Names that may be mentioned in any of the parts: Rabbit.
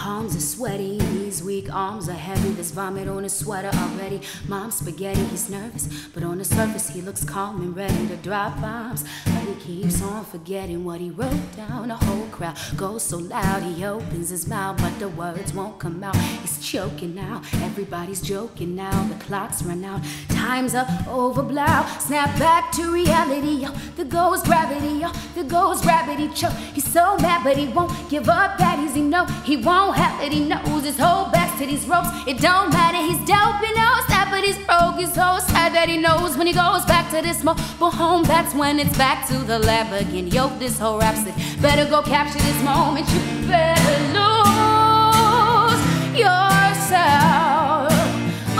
Palms are sweaty, his weak arms are heavy. There's vomit on his sweater already. Mom's spaghetti, he's nervous, but on the surface he looks calm and ready to drop bombs. But he keeps on forgetting what he wrote down. The whole crowd goes so loud, he opens his mouth, but the words won't come out. He's choking now, everybody's joking now. The clock's run out, time's up, over blow. Snap back to reality, yo. There goes gravity, yo. There goes Rabbit, he choke. He's so mad, but he won't give up that easy, no. He won't have it, he knows. His whole back to these ropes, it don't matter. He's dope, he knows that, but he's broke. He's so sad that he knows when he goes back to this mobile home. That's when it's back to the lab again. Yo, this whole rhapsody, better go capture this moment. You better lose yourself,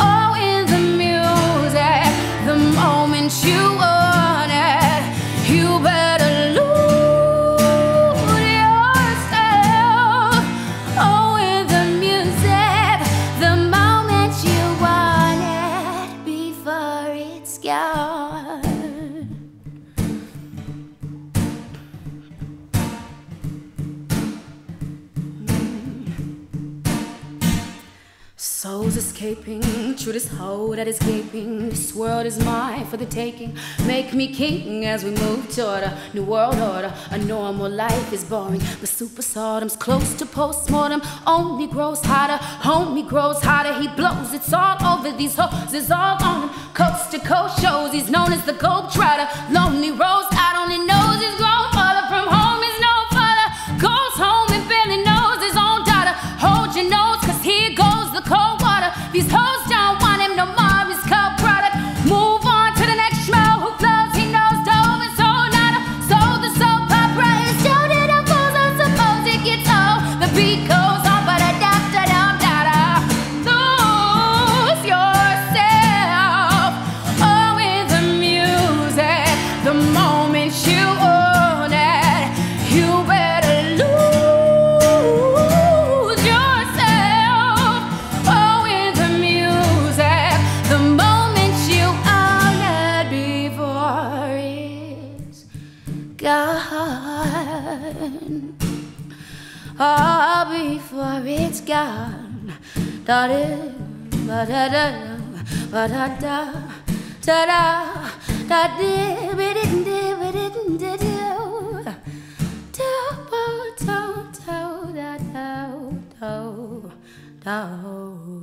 oh, in the music, the moment you want it. You better lose yourself, oh, in the music, the moment you want it, before it's gone. Souls escaping through this hole that is gaping. This world is mine for the taking. Make me king as we move toward a new world order. A normal life is boring, but super sodom's close to postmortem. Only grows hotter, homie grows hotter. He blows, it's all over these hoes, it's all on him. Coast to coast shows, he's known as the gold trotter. Lonely rose out on the nose, he's grown farther from home, is no father. Goes home and barely knows his own daughter. Hold your nose, cause here goes the cold water. These hoes don't want him no more. His cold product. Move on to the next schmo who flows. He knows dove and sold out. Sold the soap opera. It's showed it up. I suppose it gets old. The beat goes on, but I da da da da da. Lose yourself, oh, in the music, the moment you own it. You better lose yourself, oh, in the music, the moment you own it, before it's gone. Oh, before it's gone. Da da da da da da da da da da da da da da da da.